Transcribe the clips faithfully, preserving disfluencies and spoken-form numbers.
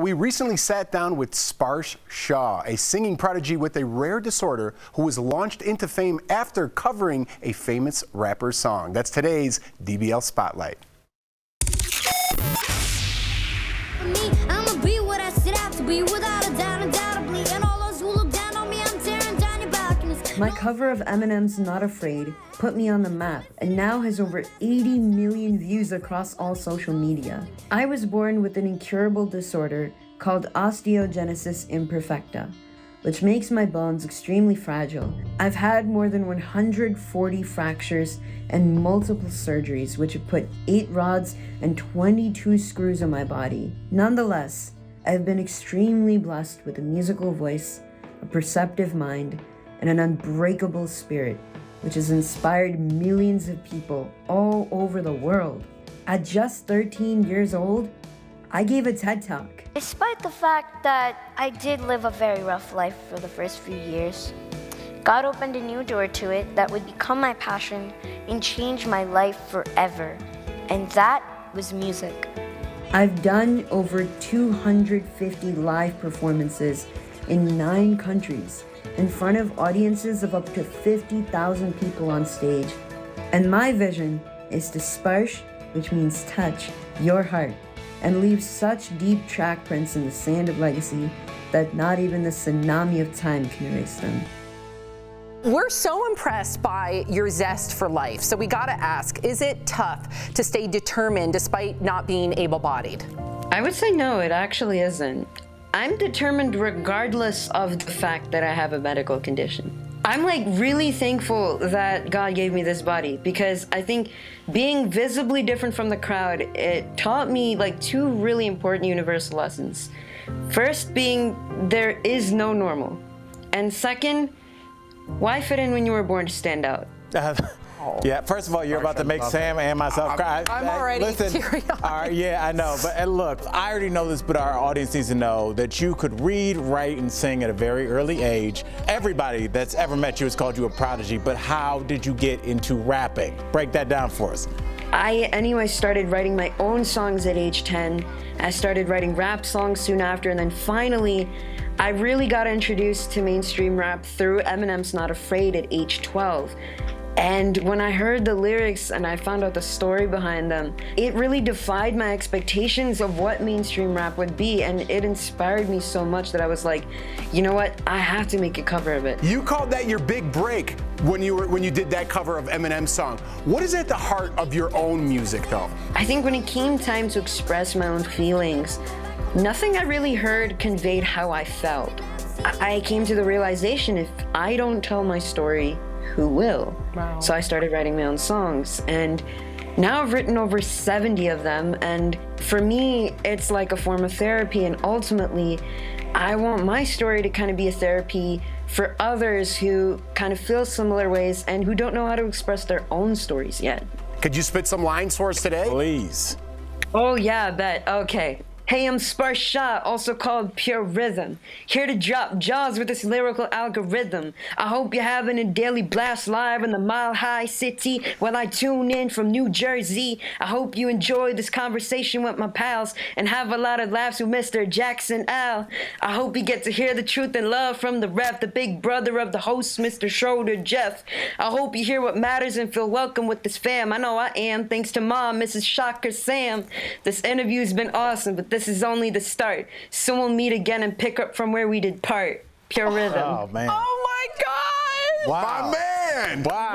We recently sat down with Sparsh Shah, a singing prodigy with a rare disorder who was launched into fame after covering a famous rapper's song. That's today's D B L Spotlight. My cover of Eminem's Not Afraid put me on the map and now has over eighty million views across all social media. I was born with an incurable disorder called osteogenesis imperfecta, which makes my bones extremely fragile. I've had more than one hundred forty fractures and multiple surgeries, which have put eight rods and twenty-two screws on my body. Nonetheless, I've been extremely blessed with a musical voice, a perceptive mind, and an unbreakable spirit, which has inspired millions of people all over the world. At just thirteen years old, I gave a TED Talk. Despite the fact that I did live a very rough life for the first few years, God opened a new door to it that would become my passion and change my life forever. And that was music. I've done over two hundred fifty live performances in nine countries, in front of audiences of up to fifty thousand people on stage. And my vision is to sparsh, which means touch, your heart, and leave such deep track prints in the sand of legacy that not even the tsunami of time can erase them. We're so impressed by your zest for life, so we gotta ask, is it tough to stay determined despite not being able-bodied? I would say no, it actually isn't. I'm determined regardless of the fact that I have a medical condition. I'm like really thankful that God gave me this body, because I think being visibly different from the crowd, it taught me like two really important universal lessons. First being there is no normal, and second, why fit in when you were born to stand out? Uh, yeah, first of all, you're about to make Sam and myself cry. I'm already teary-eyed. All right, yeah, I know. But and look, I already know this, but our audience needs to know that you could read, write, and sing at a very early age. Everybody that's ever met you has called you a prodigy, but how did you get into rapping? Break that down for us. I, anyway, started writing my own songs at age ten. I started writing rap songs soon after, and then finally, I really got introduced to mainstream rap through Eminem's Not Afraid at age twelve. And when I heard the lyrics and I found out the story behind them, it really defied my expectations of what mainstream rap would be, and it inspired me so much that I was like, you know what, I have to make a cover of it. You called that your big break when you were when you did that cover of Eminem's song. What is at the heart of your own music, though? I think when it came time to express my own feelings, nothing I really heard conveyed how I felt. I came to the realization, if I don't tell my story, who will? Wow. So I started writing my own songs, and now I've written over seventy of them, and for me it's like a form of therapy, and ultimately I want my story to kind of be a therapy for others who kind of feel similar ways and who don't know how to express their own stories yet. Could you spit some lines for us today? Please. Oh yeah, I bet. Okay. Hey, I'm Sparsh Shah, also called Pure Rhythm, here to drop jaws with this lyrical algorithm. I hope you're having a Daily Blast Live in the Mile High City while I tune in from New Jersey. I hope you enjoy this conversation with my pals and have a lot of laughs with Mister Jackson Al. I hope you get to hear the truth and love from the ref, the big brother of the host, Mister Schroeder Jeff. I hope you hear what matters and feel welcome with this fam. I know I am, thanks to Mom, Missus Shocker Sam. This interview's been awesome, but this This is only the start. Soon we'll meet again and pick up from where we did part. Pure Rhythm. Oh, man. Oh, my God. Wow. My man. Wow.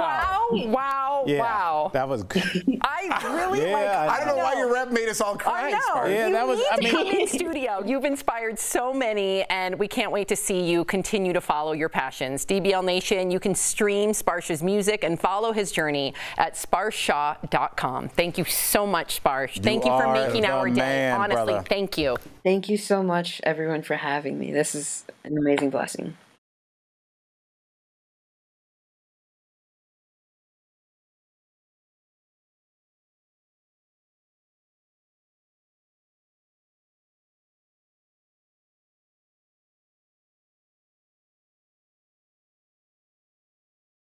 Wow. Wow. Yeah, wow. That was good. I really yeah, like I, I don't know, know why your rep made us all cry. I know. Yeah, you that was, need I mean, to come in studio. You've inspired so many, and we can't wait to see you continue to follow your passions. D B L Nation, you can stream Sparsh's music and follow his journey at sparsh ah dot com. Thank you so much, Sparsh. Thank you, you for making our man, day. Honestly, brother. Thank you. Thank you so much, everyone, for having me. This is an amazing blessing.